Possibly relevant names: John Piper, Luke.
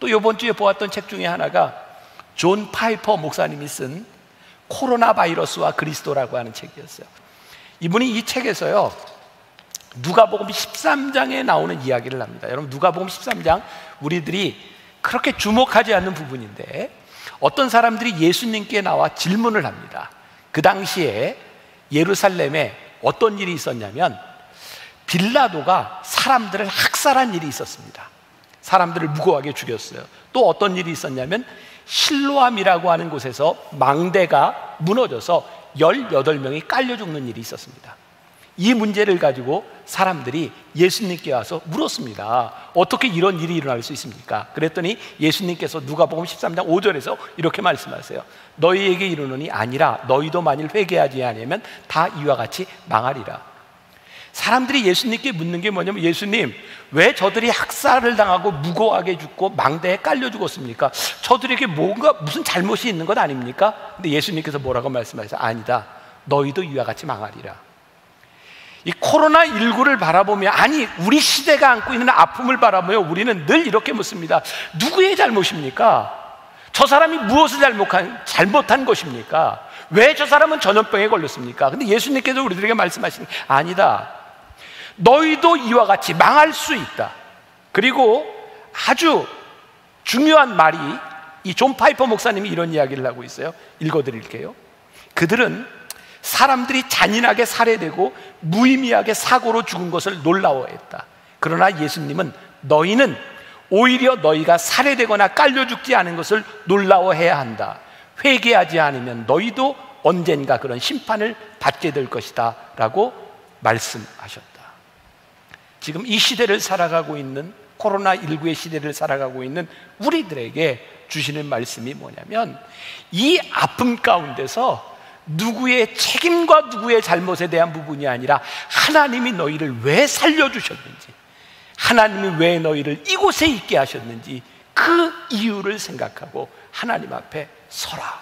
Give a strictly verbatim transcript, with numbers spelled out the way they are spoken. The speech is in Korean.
또 이번 주에 보았던 책 중에 하나가 존 파이퍼 목사님이 쓴 코로나 바이러스와 그리스도라고 하는 책이었어요. 이분이 이 책에서요 누가복음 십삼 장에 나오는 이야기를 합니다. 여러분 누가복음 십삼 장 우리들이 그렇게 주목하지 않는 부분인데 어떤 사람들이 예수님께 나와 질문을 합니다. 그 당시에 예루살렘에 어떤 일이 있었냐면 빌라도가 사람들을 학살한 일이 있었습니다. 사람들을 무고하게 죽였어요. 또 어떤 일이 있었냐면 실로암이라고 하는 곳에서 망대가 무너져서 열여덟 명이 깔려 죽는 일이 있었습니다. 이 문제를 가지고 사람들이 예수님께 와서 물었습니다. 어떻게 이런 일이 일어날 수 있습니까? 그랬더니 예수님께서 누가복음 십삼 장 오 절에서 이렇게 말씀하세요. 너희에게 이르노니 아니라 너희도 만일 회개하지 아니하면 다 이와 같이 망하리라. 사람들이 예수님께 묻는 게 뭐냐면 예수님 왜 저들이 학살을 당하고 무고하게 죽고 망대에 깔려 죽었습니까? 저들에게 뭔가 무슨 잘못이 있는 것 아닙니까? 근데 예수님께서 뭐라고 말씀하세요? 아니다 너희도 이와 같이 망하리라. 이 코로나십구를 바라보며 아니 우리 시대가 안고 있는 아픔을 바라보며 우리는 늘 이렇게 묻습니다. 누구의 잘못입니까? 저 사람이 무엇을 잘못한, 잘못한 것입니까? 왜 저 사람은 전염병에 걸렸습니까? 근데 예수님께서 우리들에게 말씀하신 아니다 너희도 이와 같이 망할 수 있다. 그리고 아주 중요한 말이 이 존 파이퍼 목사님이 이런 이야기를 하고 있어요. 읽어드릴게요. 그들은 사람들이 잔인하게 살해되고 무의미하게 사고로 죽은 것을 놀라워했다. 그러나 예수님은 너희는 오히려 너희가 살해되거나 깔려 죽지 않은 것을 놀라워해야 한다. 회개하지 않으면 너희도 언젠가 그런 심판을 받게 될 것이다 라고 말씀하셨다. 지금 이 시대를 살아가고 있는 코로나십구의 시대를 살아가고 있는 우리들에게 주시는 말씀이 뭐냐면 이 아픔 가운데서 누구의 책임과 누구의 잘못에 대한 부분이 아니라 하나님이 너희를 왜 살려주셨는지 하나님이 왜 너희를 이곳에 있게 하셨는지 그 이유를 생각하고 하나님 앞에 서라.